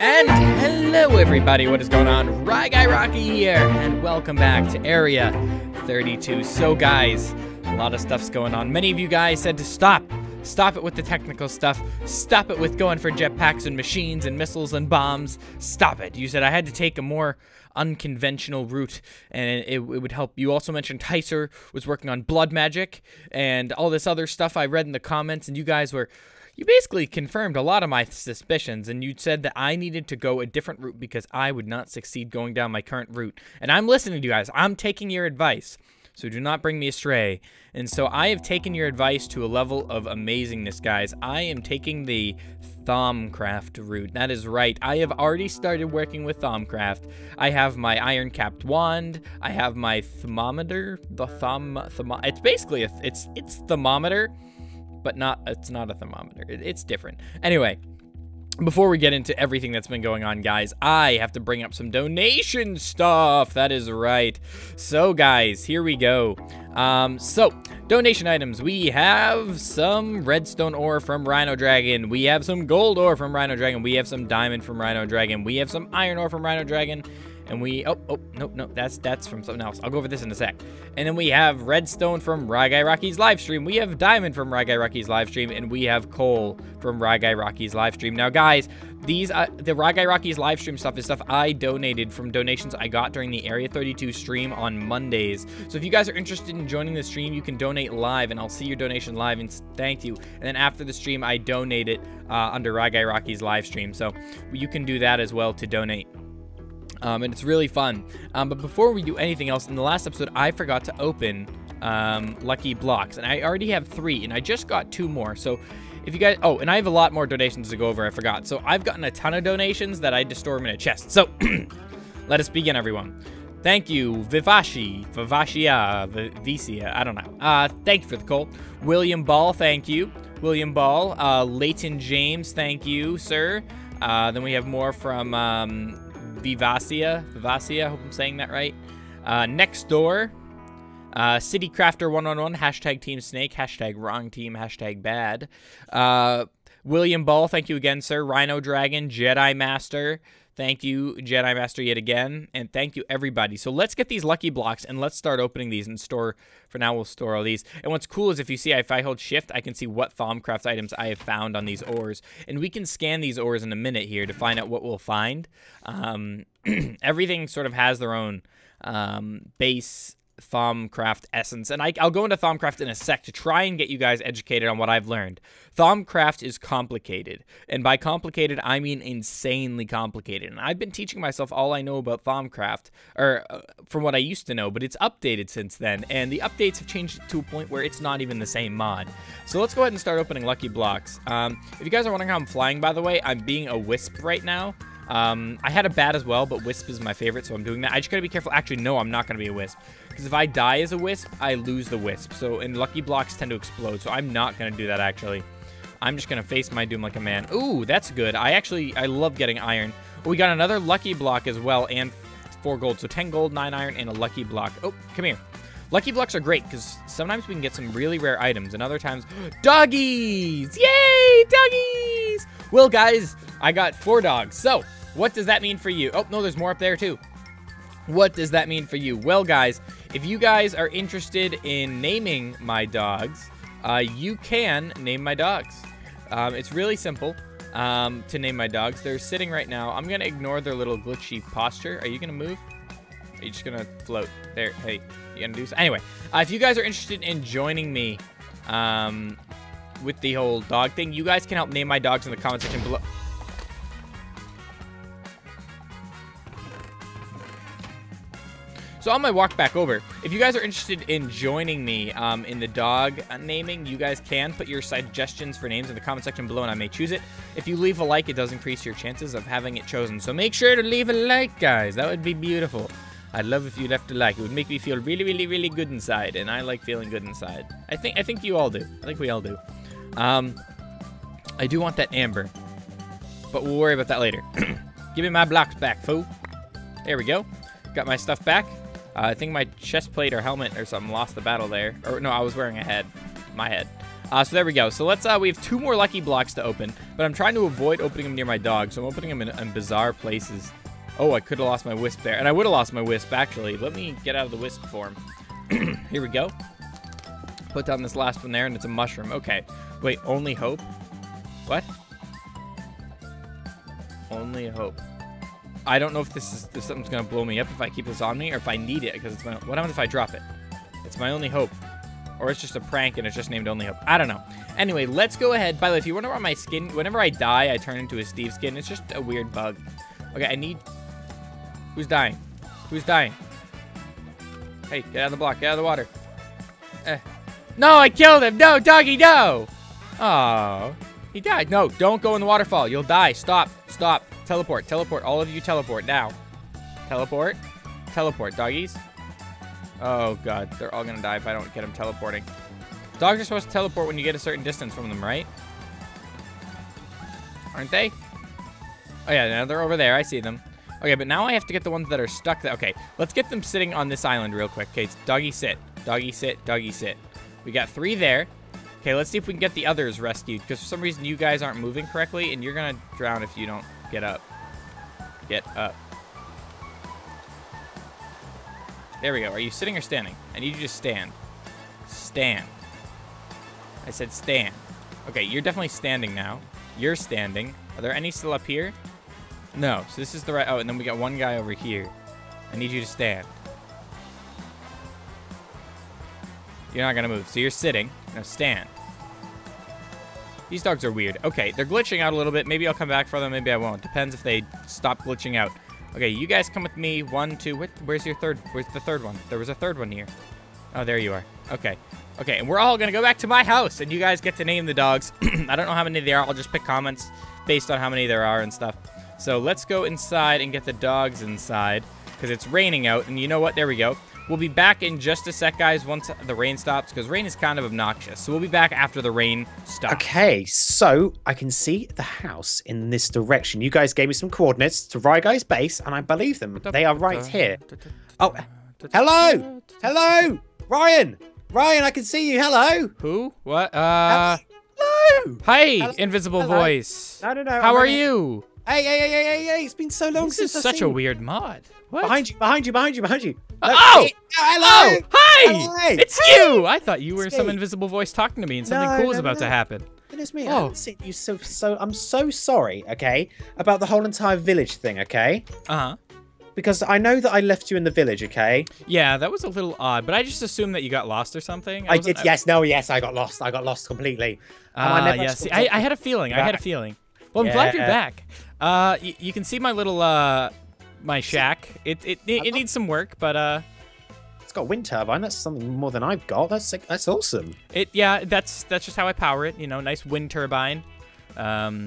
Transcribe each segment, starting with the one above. And hello everybody, what is going on? RyGuyRocky here, and welcome back to Area 32. So guys, a lot of stuff's going on. Many of you guys said to stop it with the technical stuff, stop it with going for jetpacks and machines and missiles and bombs, stop it. You said I had to take a more unconventional route and it would help. You also mentioned Tycer was working on blood magic and all this other stuff I read in the comments, and you guys were... You basically confirmed a lot of my suspicions, and you said that I needed to go a different route because I would not succeed going down my current route. And I'm listening to you guys. I'm taking your advice, so do not bring me astray. And so I have taken your advice to a level of amazingness, guys. I am taking the Thaumcraft route. That is right. I have already started working with Thaumcraft. I have my iron-capped wand. I have my thermometer. It's basically it's thermometer. But it's not a thermometer. It's different. Anyway, before we get into everything that's been going on, guys, I have to bring up some donation stuff. That is right. So, guys, here we go. Donation items. We have some redstone ore from Rhino Dragon. We have some gold ore from Rhino Dragon. We have some diamond from Rhino Dragon. We have some iron ore from Rhino Dragon. And we... Oh, no, that's from something else. I'll go over this in a sec. And then we have redstone from RyGuyRocky's livestream. We have diamond from RyGuyRocky's livestream. And we have coal from RyGuyRocky's livestream. Now, guys, the RyGuyRocky's livestream stuff is stuff I donated from donations I got during the Area 32 stream on Mondays. So if you guys are interested in joining the stream, you can donate live, and I'll see your donation live and thank you. And then after the stream, I donate it under RyGuyRocky's livestream. So you can do that as well to donate. And it's really fun. But before we do anything else, in the last episode, I forgot to open Lucky Blocks. And I already have 3, and I just got 2 more. So if you guys... Oh, and I have a lot more donations to go over. I forgot. So I've gotten a ton of donations that I just store them in a chest. So let us begin, everyone. Thank you, Vivacia. I don't know. Thank you for the coal. William Ball, thank you. William Ball. Leighton James, thank you, sir. Then we have more from... Vivacia, I hope I'm saying that right. Next door, City Crafter 111, hashtag Team Snake, hashtag wrong team, hashtag bad. William Ball, thank you again, sir. Rhino Dragon, Jedi Master, thank you, Jedi Master, yet again. And thank you, everybody. So let's get these lucky blocks and let's start opening these and store. For now, we'll store all these. And what's cool is if you see, if I hold shift, I can see what Thaumcraft items I have found on these ores. And we can scan these ores in a minute here to find out what we'll find. Everything sort of has their own base Thaumcraft essence, and I'll go into Thaumcraft in a sec to try and get you guys educated on what I've learned. Thaumcraft is complicated, and by complicated I mean insanely complicated, and I've been teaching myself all I know about Thaumcraft, or from what I used to know, but it's updated since then, and the updates have changed it to a point where it's not even the same mod. So let's go ahead and start opening Lucky Blocks. If you guys are wondering how I'm flying, by the way, I'm being a wisp right now. I had a bat as well, but wisp is my favorite, so I'm doing that. I just gotta be careful. Actually, no, I'm not gonna be a wisp. Because if I die as a wisp, I lose the wisp. So, and lucky blocks tend to explode, so I'm not gonna do that, actually. I'm just gonna face my doom like a man. Ooh, that's good. I love getting iron. We got another lucky block as well, and 4 gold. So 10 gold, 9 iron, and a lucky block. Oh, come here. Lucky blocks are great, because sometimes we can get some really rare items, and other times... Doggies! Yay, doggies! Well, guys, I got 4 dogs, so... What does that mean for you? Oh, no, there's more up there, too. What does that mean for you? Well, guys, if you guys are interested in naming my dogs, you can name my dogs. It's really simple to name my dogs. They're sitting right now. I'm going to ignore their little glitchy posture. Are you going to move? Are you just going to float? There, hey, you going to do something? Anyway, if you guys are interested in joining me with the whole dog thing, you guys can help name my dogs in the comment section below. So on my walk back over, if you guys are interested in joining me in the dog naming, you guys can put your suggestions for names in the comment section below and I may choose it. If you leave a like, it does increase your chances of having it chosen. So make sure to leave a like, guys. That would be beautiful. I'd love if you left a like. It would make me feel really, really, really good inside. And I like feeling good inside. I think you all do. I think we all do. I do want that amber. But we'll worry about that later. Give me my blocks back, fool. There we go. Got my stuff back. I think my chest plate or helmet or something lost the battle there. Or no, I was wearing a head. My head. So there we go. So let's, we have two more lucky blocks to open, but I'm trying to avoid opening them near my dog, so I'm opening them in bizarre places. Oh, I could have lost my wisp there, and I would have lost my wisp, actually. Let me get out of the wisp form. Here we go. Put down this last one there, and it's a mushroom. Okay. Wait, only hope? What? Only hope. I don't know if this is, if something's going to blow me up if I keep this on me, or if I need it, because it's my, what happens if I drop it? It's my only hope. Or it's just a prank and it's just named Only Hope. I don't know. Anyway, let's go ahead. By the way, if you wonder why my skin, whenever I die, I turn into a Steve skin. It's just a weird bug. Okay, I need... Who's dying? Who's dying? Hey, get out of the block. Get out of the water. No, I killed him. No, doggy, no. Oh, he died. No, don't go in the waterfall. You'll die. Stop. Stop. Teleport. Teleport. All of you teleport now. Teleport. Teleport, doggies. Oh, God. They're all going to die if I don't get them teleporting. Dogs are supposed to teleport when you get a certain distance from them, right? Aren't they? Oh, yeah. Now they're over there. I see them. Okay, but now I have to get the ones that are stuck there. Okay, let's get them sitting on this island real quick. Okay, it's doggy sit. Doggy sit. Doggy sit. We got three there. Okay, let's see if we can get the others rescued. Because for some reason, you guys aren't moving correctly. And you're going to drown if you don't get up. Get up. There we go. Are you sitting or standing? I need you to stand. Stand. I said stand. Okay, you're definitely standing now. You're standing. Are there any still up here? No. So this is the right... Oh, and then we got one guy over here. I need you to stand. You're not going to move. So you're sitting. Now stand. These dogs are weird. Okay, they're glitching out a little bit. Maybe I'll come back for them. Maybe I won't. Depends if they stop glitching out. Okay, you guys come with me. One, two. Where's your third? Where's the third one? There was a third one here. Oh, there you are. Okay. Okay, and we're all going to go back to my house, and you guys get to name the dogs. I don't know how many there are. I'll just pick comments based on how many there are and stuff. So let's go inside and get the dogs inside because it's raining out. And you know what? There we go. We'll be back in just a sec, guys, once the rain stops, because rain is kind of obnoxious. So we'll be back after the rain stops. Okay, so I can see the house in this direction. You guys gave me some coordinates to RyGuy's base, and I believe them. They are right here. Oh, hello! Hello! Ryan! Ryan, I can see you. Hello! Who? What? Hello! Hey, hello. Invisible hello. Voice. No, no, no. How I'm are ready. You? Hey, hey, hey, hey, hey, it's been so long this since I've seen you. This is such a weird mod. What? Behind you, behind you, behind you, behind you. No, oh! Hey, hello! Oh, hi! Hello. It's hey. You! I thought you were some invisible voice talking to me and something cool is about to happen. Goodness me, oh. I haven't seen you so I'm so sorry, okay, about the whole entire village thing, okay? Uh-huh. Because I know that I left you in the village, okay? Yeah, that was a little odd, but I just assumed that you got lost or something. I did, yes, no, yes, I got lost. I got lost completely. Yes, I had a feeling, I had a feeling. Well, I'm glad you're back. You can see my little, my shack. It needs some work, but, It's got a wind turbine. That's something more than I've got. That's awesome. Yeah, that's just how I power it. You know, nice wind turbine. That's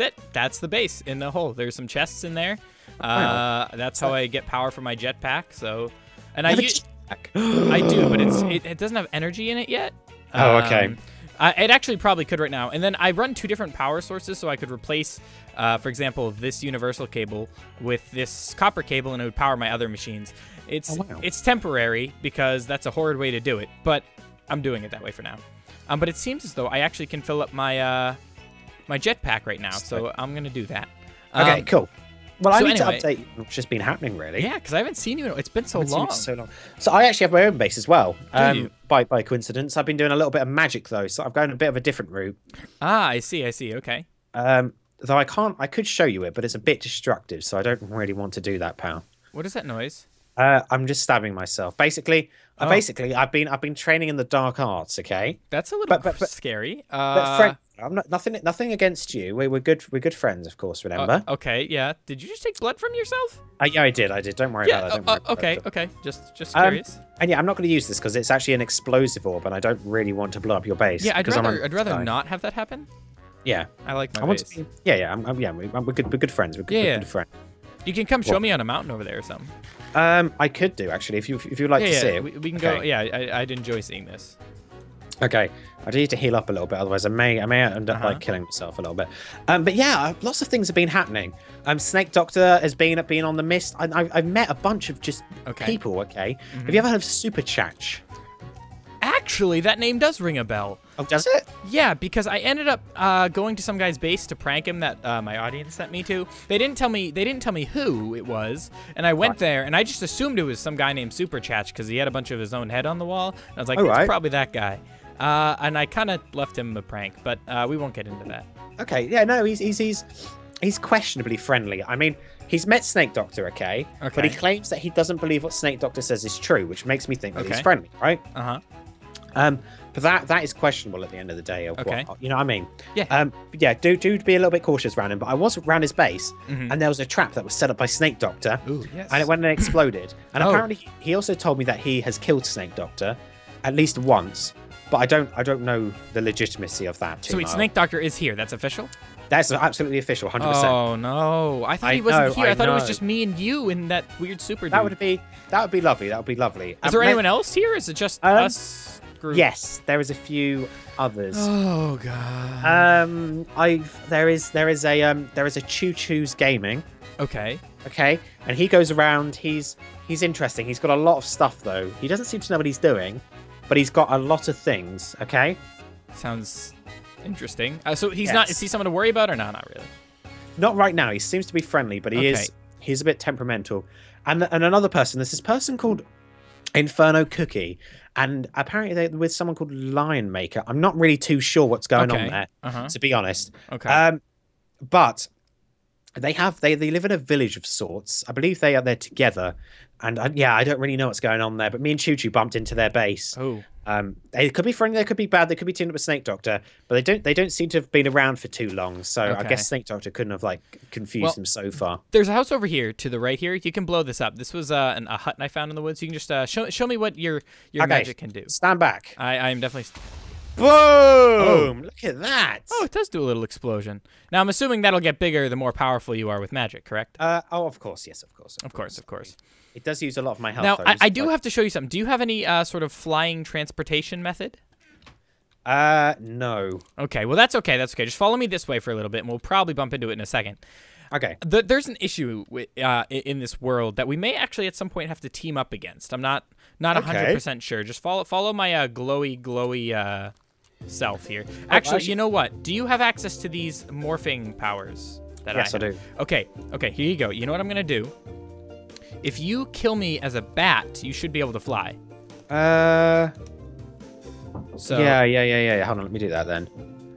it. That's the base in the hole. There's some chests in there. That's how I get power for my jetpack, so... And I do, but it doesn't have energy in it yet. Oh, okay. It actually probably could right now. And then I run two different power sources, so I could replace, for example, this universal cable with this copper cable, and it would power my other machines. It's temporary, because that's a horrid way to do it, but I'm doing it that way for now. But it seems as though I actually can fill up my my jetpack right now, so I'm going to do that. Okay, cool. Well, I need to update what's just been happening, really. Yeah, because I haven't seen you. It's been so long. So long. So I actually have my own base as well. By coincidence, I've been doing a little bit of magic though, so I've gone a bit of a different route. Ah, I see. I see. Okay. Though I can't. I could show you it, but it's a bit destructive, so I don't really want to do that, pal. What is that noise? I'm just stabbing myself. Basically, I've been training in the dark arts. Okay. That's a little but scary. But I'm not nothing against you. We're good friends, of course. Remember? Okay, yeah. Did you just take blood from yourself? Yeah, I did. Don't worry about it. Okay. Just curious. And yeah, I'm not going to use this because it's actually an explosive orb, and I don't really want to blow up your base. Yeah, I'd rather not have that happen. Yeah, I like my base. We're good friends. We're good friends. You can come show me on a mountain over there or something. I could do actually if you'd like to see it. We can go. Yeah, I'd enjoy seeing this. Okay, I need to heal up a little bit, otherwise I may end up like killing myself a little bit. But yeah, lots of things have been happening. Snake Doctor has been on the mist. I've met a bunch of just people. Okay, have you ever heard of SuperChache? Actually, that name does ring a bell. Oh, does it? Yeah, because I ended up going to some guy's base to prank him that my audience sent me to. They didn't tell me who it was, and I went there, and I just assumed it was some guy named SuperChache because he had a bunch of his own head on the wall. And I was like, it's probably that guy. And I kind of left him a prank, but we won't get into that. Okay, yeah, no, he's questionably friendly. I mean, he's met Snake Doctor, okay? But he claims that he doesn't believe what Snake Doctor says is true, which makes me think that he's friendly, right? Uh-huh. But that is questionable at the end of the day. What, you know what I mean? Yeah. Yeah, do be a little bit cautious around him, but I was around his base, and there was a trap that was set up by Snake Doctor, and it went and exploded. And apparently he also told me that he has killed Snake Doctor at least once, but I don't know the legitimacy of that. So wait, Snake Doctor is here, that's official? That's absolutely official, 100%. Oh no! I thought he wasn't here. I thought it was just me and you and that weird super dude. That would be lovely. That would be lovely. Is there anyone else here? Is it just us? Group? Yes, there is a few others. Oh god. There is a Choo Choo's Gaming. Okay, and he goes around. He's interesting. He's got a lot of stuff though. He doesn't seem to know what he's doing, but he's got a lot of things. Okay. Sounds interesting. So he's not, is he someone to worry about or not really? Not right now. He seems to be friendly, but he is, he's a bit temperamental. And another person, there's this person called Inferno Cookie, and apparently they're with someone called Lion Maker. I'm not really too sure what's going on there, to be honest. But they live in a village of sorts. I believe they are there together. And I don't really know what's going on there, but me and Choo Choo bumped into their base. They could be friendly, they could be bad, they could be teamed up with Snake Doctor, but they don't seem to have been around for too long. So I guess Snake Doctor couldn't have like confused them so far. There's a house over here to the right here. You can blow this up. This was a hut I found in the woods. You can just show me what your magic can do. Stand back. I'm definitely. Boom! Oh, look at that. Oh, it does do a little explosion. Now, I'm assuming that'll get bigger the more powerful you are with magic, correct? Oh, of course. Yes, of course. Of course. It does use a lot of my health. Now, I do have to show you something. Do you have any sort of flying transportation method? No. Okay, well, that's okay. That's okay. Just follow me this way for a little bit, and we'll probably bump into it in a second. Okay. There's an issue in this world that we may actually at some point have to team up against. I'm not 100% sure. Just follow my glowy self here. Actually, you know what? Do you have access to these morphing powers? Yes, I do. Okay, here you go. You know what I'm going to do? If you kill me as a bat, you should be able to fly. So yeah. Hold on, let me do that then.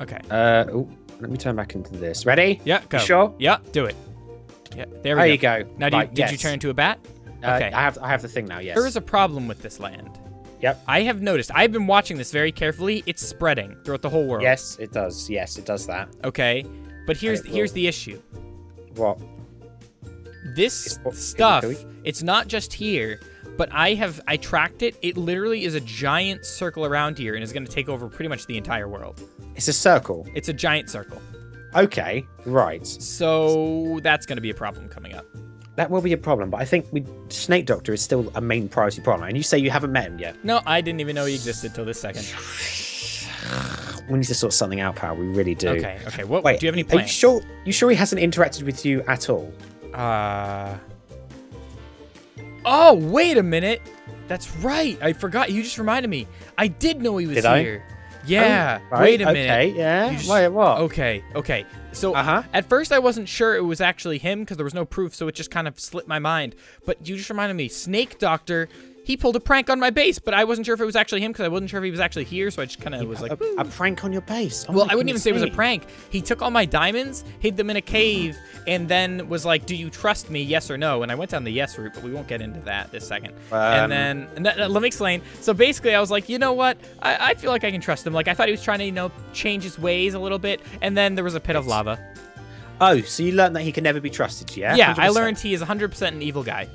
Okay. Let me turn back into this. Ready? Yeah, go. You sure? Yeah, do it. Yeah, there we go. Now, did you turn into a bat? Okay. I have the thing now, yes. There is a problem with this land. Yep. I have noticed. I've been watching this very carefully. It's spreading throughout the whole world. Yes, it does. Yes, it does that. Okay. But here's the issue. What? This stuff, it's not just here, but I tracked it. It literally is a giant circle around here and is going to take over pretty much the entire world. It's a circle? It's a giant circle. Okay, right. So that's going to be a problem coming up. That will be a problem, but I think Snake Doctor is still a main priority problem. And you say you haven't met him yet. No, I didn't even know he existed till this second. We need to sort something out, pal. We really do. Okay. Wait, do you have any plans? You sure he hasn't interacted with you at all? Oh, wait a minute. That's right. I forgot. You just reminded me. I did know he was here. Yeah. Oh, right. Wait a minute. Okay. Yeah. Wait, what? Okay. So at first I wasn't sure it was actually him because there was no proof, so it just kind of slipped my mind. But you just reminded me, Snake Doctor, he pulled a prank on my base, but I wasn't sure if it was actually him because I wasn't sure if he was actually here, so I just kind of was like... A prank on your base? Oh, well, I wouldn't even say it was a prank. He took all my diamonds, hid them in a cave, and then was like, do you trust me, yes or no? And I went down the yes route, but we won't get into that this second. And then... No, let me explain. So basically, I was like, you know what? I feel like I can trust him. Like, I thought he was trying to, change his ways a little bit, and then there was a pit of lava. Oh, so you learned that he can never be trusted, yeah? Yeah, 100%. I learned he is 100% an evil guy.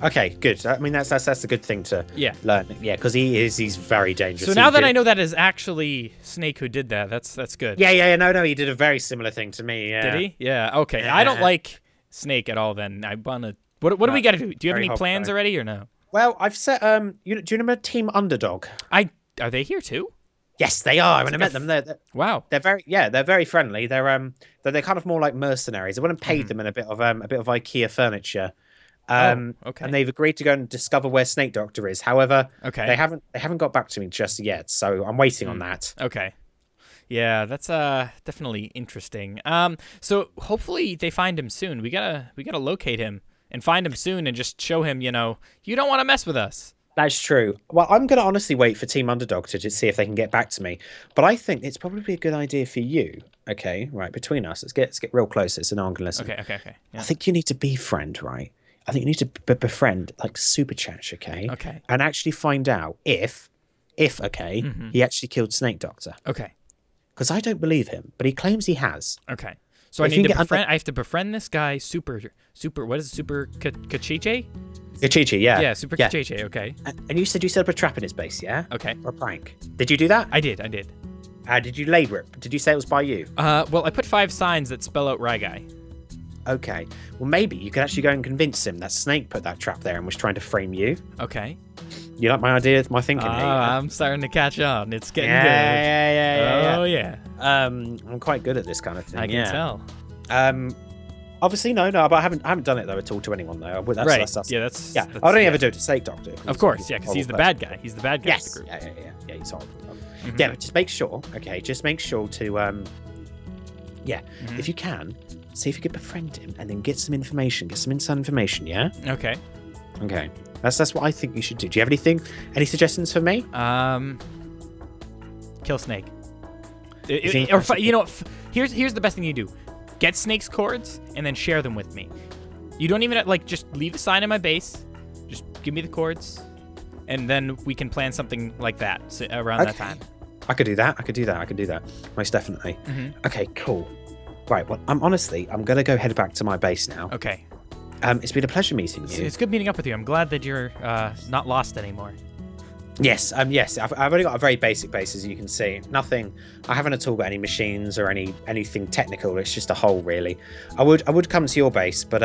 Okay, good. I mean, that's a good thing to learn. Yeah, because he's very dangerous. So now that I know that is actually Snake who did that, that's good. Yeah. No, he did a very similar thing to me. Yeah. Did he? Yeah. Okay. Yeah. I don't like Snake at all. Then I wanna. What do we gotta do? Do you have any plans already or no? Well, I've set. Do you remember Team Underdog? Are they here too? Yes, they are. When I met them, they're very friendly. They're kind of more like mercenaries. I wouldn't pay them in a bit of IKEA furniture. Okay. And they've agreed to go and discover where Snake Doctor is. However, they haven't got back to me just yet, so I'm waiting on that. Okay. Yeah, that's definitely interesting. So hopefully they find him soon. We gotta locate him and find him soon and just show him, you know, you don't want to mess with us. That's true. Well, I'm going to honestly wait for Team Underdog to see if they can get back to me. But I think it's probably a good idea for you. Okay, right, between us. Let's get real close so no one can listen. Okay. Yeah. I think you need to befriend, right? I think you need to befriend, like, SuperChache, okay? Okay. And actually find out if he actually killed Snake Doctor. Okay. Because I don't believe him, but he claims he has. Okay. So I have to befriend this guy, Super Kachiche? Kachiche, yeah. Yeah, Kachiche, okay. And you said you set up a trap in his base, yeah? Okay. Or a prank. Did you do that? I did. Did you labor it? Did you say it was by you? Well, I put 5 signs that spell out RyGuy. Okay. Well, maybe you could actually go and convince him that Snake put that trap there and was trying to frame you. Okay. You like my idea, my thinking? Oh, I'm starting to catch on. It's getting good. Oh yeah. I'm quite good at this kind of thing. I can tell. Obviously, no, but I haven't done it though at all to anyone though. That's I don't ever do it to Snake Doctor. Of course, yeah, because he's the bad guy. He's the bad guy. Yes. Of the group. Yeah, he's horrible. Yeah, but just make sure. Okay, just make sure to if you can. See if you could befriend him and then get some inside information, yeah? Okay. That's what I think you should do. Do you have any suggestions for me? Kill Snake. Here's the best thing you do. Get Snake's cords and then share them with me. You don't even, like, just leave a sign in my base. Just give me the cords and then we can plan something like that around that time. I could do that. Most definitely. Okay, cool. Right, well, I'm going to go head back to my base now. Okay. It's been a pleasure meeting you. It's good meeting up with you. I'm glad that you're not lost anymore. Yes, I've only got a very basic base, as you can see. Nothing, I haven't at all got any machines or anything technical. It's just a hole, really. I would come to your base, but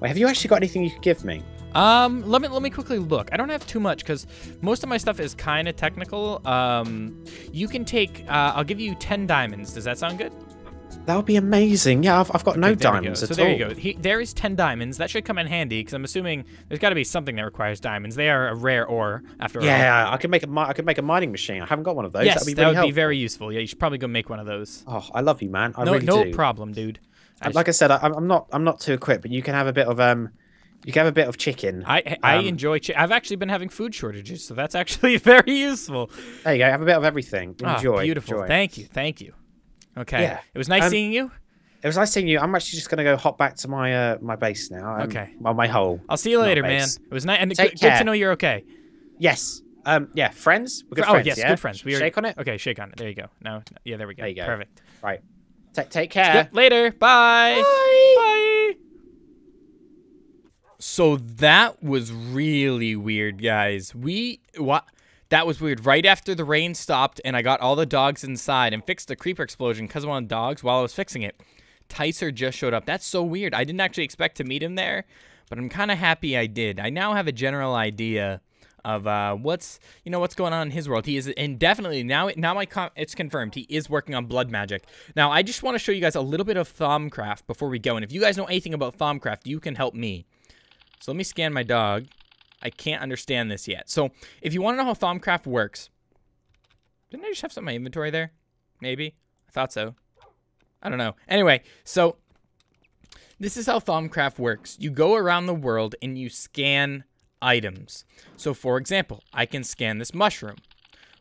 wait, have you actually got anything you could give me? Let me quickly look. I don't have too much because most of my stuff is kind of technical. You can take, I'll give you 10 diamonds. Does that sound good? That would be amazing. Yeah, I've got no diamonds at all. So there you go. There is 10 diamonds. That should come in handy because I'm assuming there's got to be something that requires diamonds. They are a rare ore after all. Yeah, I could make a mining machine. I haven't got one of those. Yes, that would be very useful. Yeah, you should probably go make one of those. Oh, I love you, man. No problem, dude. Like I said, I'm not too equipped, but you can have a bit of chicken. I enjoy chicken. I've actually been having food shortages, so that's actually very useful. There you go. Have a bit of everything. Enjoy. Oh, beautiful. Enjoy. Thank you. Okay. Yeah. It was nice seeing you. It was nice seeing you. I'm actually just gonna go hop back to my my base now. Okay. Well, my hole. I'll see you later, man. It was nice and good to know you're okay. Yes. Yeah. Friends. We're good friends. Oh yes, yeah? Good friends. Shake on it. Okay. Shake on it. There you go. No. Yeah. There we go. There you go. Perfect. Right. Take care. Yep, later. Bye. Bye. So that was really weird, guys. That was weird. Right after the rain stopped and I got all the dogs inside and fixed the creeper explosion because I wanted dogs while I was fixing it, Tycer just showed up. That's so weird. I didn't actually expect to meet him there, but I'm kind of happy I did. I now have a general idea of what's going on in his world. He is indefinitely now it's confirmed he is working on blood magic. Now I just want to show you guys a little bit of Thaumcraft before we go, and if you guys know anything about Thaumcraft, you can help me. So let me scan my dog. I can't understand this yet. So if you want to know how Thaumcraft works, didn't I just have some in my inventory there? Maybe. I thought so. I don't know. Anyway, so this is how Thaumcraft works. You go around the world and you scan items. So for example, I can scan this mushroom,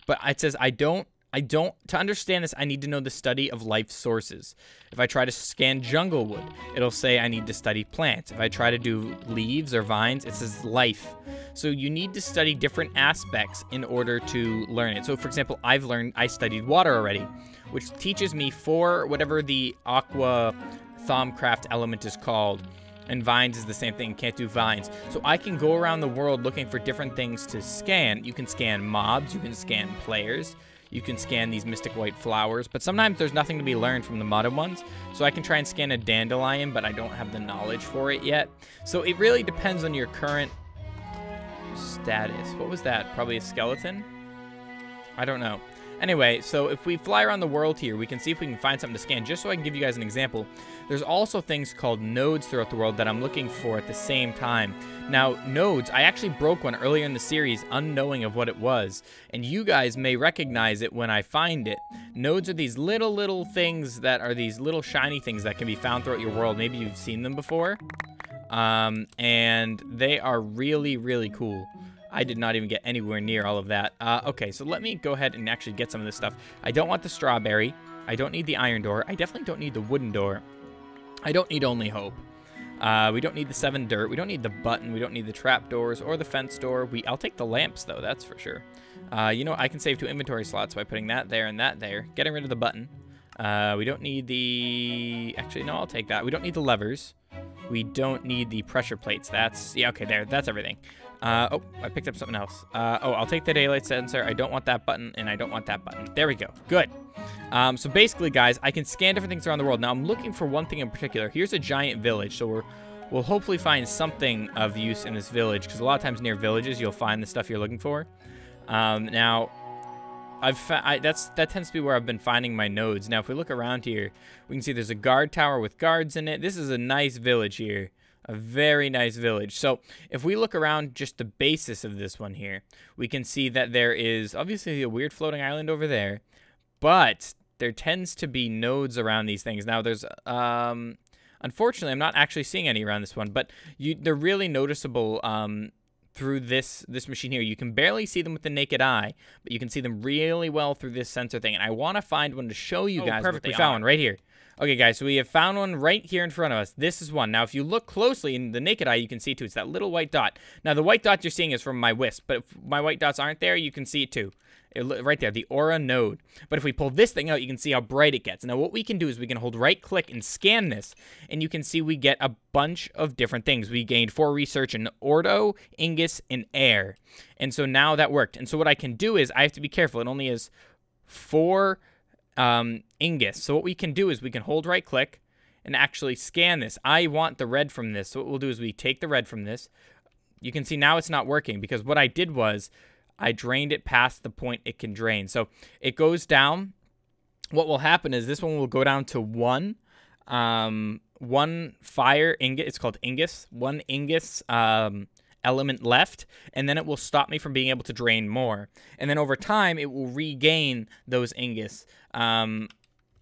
but it says I don't, to understand this, I need to know the study of life sources. If I try to scan jungle wood, it'll say I need to study plants. If I try to do leaves or vines, it says life. So you need to study different aspects in order to learn it. So for example, I studied water already, which teaches me for whatever the aqua Thaumcraft element is called. And vines is the same thing, can't do vines. So I can go around the world looking for different things to scan. You can scan mobs, you can scan players. You can scan these mystic white flowers, but sometimes there's nothing to be learned from the modern ones. So I can try and scan a dandelion, but I don't have the knowledge for it yet. So it really depends on your current status. What was that? Probably a skeleton? I don't know. Anyway, so if we fly around the world here, we can see if we can find something to scan, just so I can give you guys an example. There's also things called nodes throughout the world that I'm looking for at the same time. Now, nodes, I actually broke one earlier in the series, unknowing of what it was, and you guys may recognize it when I find it. Nodes are these little things that are these little shiny things that can be found throughout your world. Maybe you've seen them before, and they are really cool. I did not even get anywhere near all of that. Okay, so let me go ahead and actually get some of this stuff. I don't want the strawberry. I don't need the iron door. I definitely don't need the wooden door. I don't need Only Hope. We don't need the 7 dirt. We don't need the button. We don't need the trap doors or the fence door. I'll take the lamps, though, that's for sure. You know, I can save 2 inventory slots by putting that there and that there. Getting rid of the button. We don't need the... Actually, no, I'll take that. We don't need the levers. We don't need the pressure plates. That's... Yeah, okay, there. That's everything. Oh, I picked up something else. Oh, I'll take the daylight sensor. I don't want that button, and I don't want that button. There we go. Good. So basically, guys, I can scan different things around the world. Now, I'm looking for one thing in particular. Here's a giant village, so we'll hopefully find something of use in this village, because a lot of times near villages, you'll find the stuff you're looking for. Now, that tends to be where I've been finding my nodes. Now, if we look around here, we can see there's a guard tower with guards in it. This is a nice village here. A very nice village. So if we look around just the basis of this one here, we can see that there is obviously a weird floating island over there, but there tends to be nodes around these things. Now there's, unfortunately, I'm not actually seeing any around this one, but they're really noticeable through this machine here. You can barely see them with the naked eye, but you can see them really well through this sensor thing. And I want to find one to show you guys. Perfect, we found one right here. Okay, guys, so we have found one right here in front of us. This is one. Now, if you look closely in the naked eye, you can see, too. It's that little white dot. Now, the white dot you're seeing is from my wisp, but if my white dots aren't there, you can see it, too. Right there, the aura node. But if we pull this thing out, you can see how bright it gets. Now, what we can do is we can hold right-click and scan this, and you can see we get a bunch of different things. We gained 4 research in Ordo, Ingus, and Air. And so now that worked. And so what I can do is I have to be careful. It only is 4... Ingus. So what we can do is we can hold right click and actually scan this. I want the red from this. So what we'll do is we take the red from this. You can see now it's not working because what I did was I drained it past the point it can drain. So it goes down. What will happen is this one will go down to 1 fire ingot. It's called Ingus. 1 Ingus element left, and then it will stop me from being able to drain more. And then over time, it will regain those Ingus.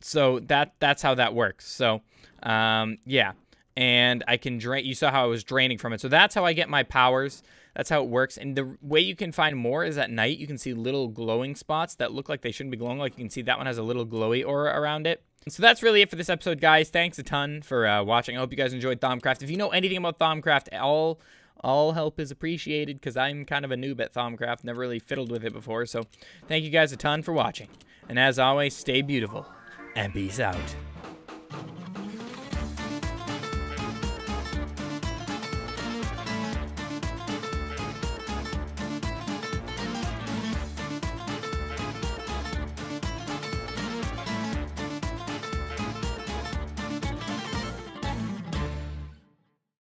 So that's how that works. So, yeah. And I can drain. You saw how I was draining from it. So that's how I get my powers. That's how it works. And the way you can find more is at night. You can see little glowing spots that look like they shouldn't be glowing. Like you can see that one has a little glowy aura around it. So that's really it for this episode, guys. Thanks a ton for watching. I hope you guys enjoyed Thaumcraft. If you know anything about Thaumcraft at all, all help is appreciated, because I'm kind of a noob at Thaumcraft, never really fiddled with it before, so thank you guys a ton for watching. And as always, stay beautiful, and peace out.